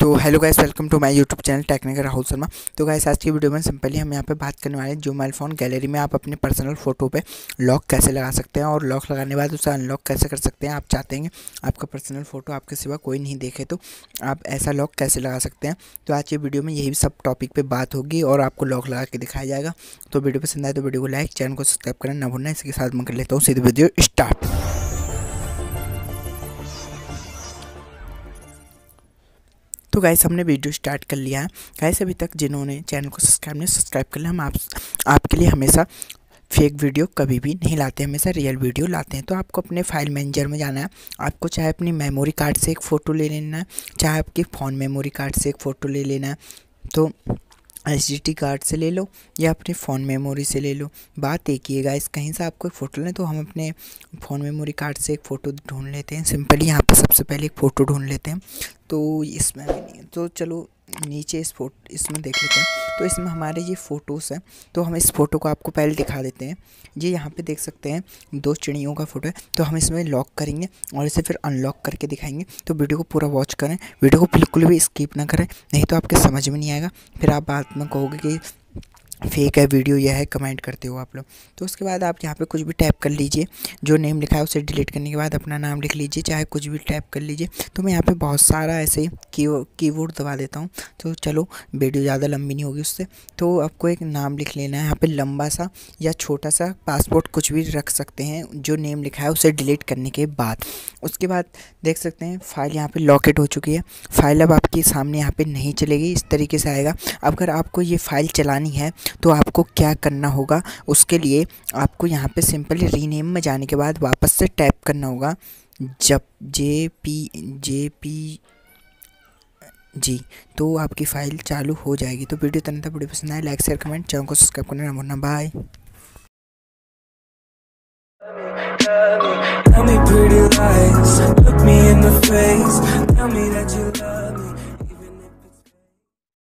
तो hello guys, welcome to my YouTube channel Technica Rahul Sharma. तो guys, आज की वीडियो में सिंपली हम यहाँ पे बात करने वाले हैं जो मोबाइल फ़ोन गैलरी में आप अपने पर्सनल फ़ोटो पे लॉक कैसे लगा सकते हैं और लॉक लगाने के बाद उसे अनलॉक कैसे कर सकते हैं। आप चाहते हैं आपका पर्सनल फ़ोटो आपके सिवा कोई नहीं देखे तो आप ऐसा लॉक कैसे लगा सकते हैं। तो आज की वीडियो में यही सब टॉपिक पर बात होगी और आपको लॉक लगा के दिखाया जाएगा। तो वीडियो पसंद आए तो वीडियो को लाइक, चैनल को सब्सक्राइब करना ना भूलना। इसके साथ मैं कर लेता हूँ सीधे वीडियो स्टार्ट। तो गाइस, हमने वीडियो स्टार्ट कर लिया है। गाइस, अभी तक जिन्होंने चैनल को सब्सक्राइब नहीं सब्सक्राइब कर लिया, हम आपके लिए हमेशा फेक वीडियो कभी भी नहीं लाते, हमेशा रियल वीडियो लाते हैं। तो आपको अपने फाइल मैनेजर में जाना है, आपको चाहे अपनी मेमोरी कार्ड से एक फ़ोटो ले लेना है, चाहे आपके फ़ोन मेमोरी कार्ड से एक फ़ोटो ले लेना है। तो एसडी कार्ड से ले लो या अपने फ़ोन मेमोरी से ले लो, बात एक ही है गाइस। कहीं से आपको एक फ़ोटो लें तो हम अपने फ़ोन मेमोरी कार्ड से एक फ़ोटो ढूंढ लेते हैं। सिंपली यहाँ पर सबसे पहले एक फ़ोटो ढूंढ लेते हैं। तो इसमें भी नहीं, तो चलो नीचे इस फोटो इसमें देख लेते हैं। तो इसमें हमारे ये फ़ोटोज़ हैं, तो हम इस फ़ोटो को आपको पहले दिखा देते हैं। ये यहाँ पे देख सकते हैं दो चिड़ियों का फ़ोटो है। तो हम इसमें लॉक करेंगे और इसे फिर अनलॉक करके दिखाएंगे। तो वीडियो को पूरा वॉच करें, वीडियो को बिल्कुल भी स्किप ना करें, नहीं तो आपके समझ में नहीं आएगा, फिर आप बाद में कहोगे कि फेक है वीडियो यह है, कमेंट करते हो आप लोग। तो उसके बाद आप यहाँ पे कुछ भी टाइप कर लीजिए, जो नेम लिखा है उसे डिलीट करने के बाद अपना नाम लिख लीजिए, चाहे कुछ भी टाइप कर लीजिए। तो मैं यहाँ पे बहुत सारा ऐसे कीबोर्ड दबा देता हूँ। तो चलो वीडियो ज़्यादा लंबी नहीं होगी उससे। तो आपको एक नाम लिख लेना है यहाँ पर, लंबा सा या छोटा सा, पासपोर्ट कुछ भी रख सकते हैं जो नेम लिखा है उसे डिलीट करने के बाद। उसके बाद देख सकते हैं फाइल यहाँ पर लॉकेट हो चुकी है। फाइल अब आपके सामने यहाँ पर नहीं चलेगी, इस तरीके से आएगा। अगर आपको ये फाइल चलानी है तो आपको क्या करना होगा, उसके लिए आपको यहाँ पे सिंपली रीनेम में जाने के बाद वापस से टैप करना होगा जब जे पी जी। तो आपकी फ़ाइल चालू हो जाएगी। तो वीडियो तक तक वीडियो पसंद आए लाइक शेयर कमेंट, चैनल को सब्सक्राइब करना ना भूलना। बाय।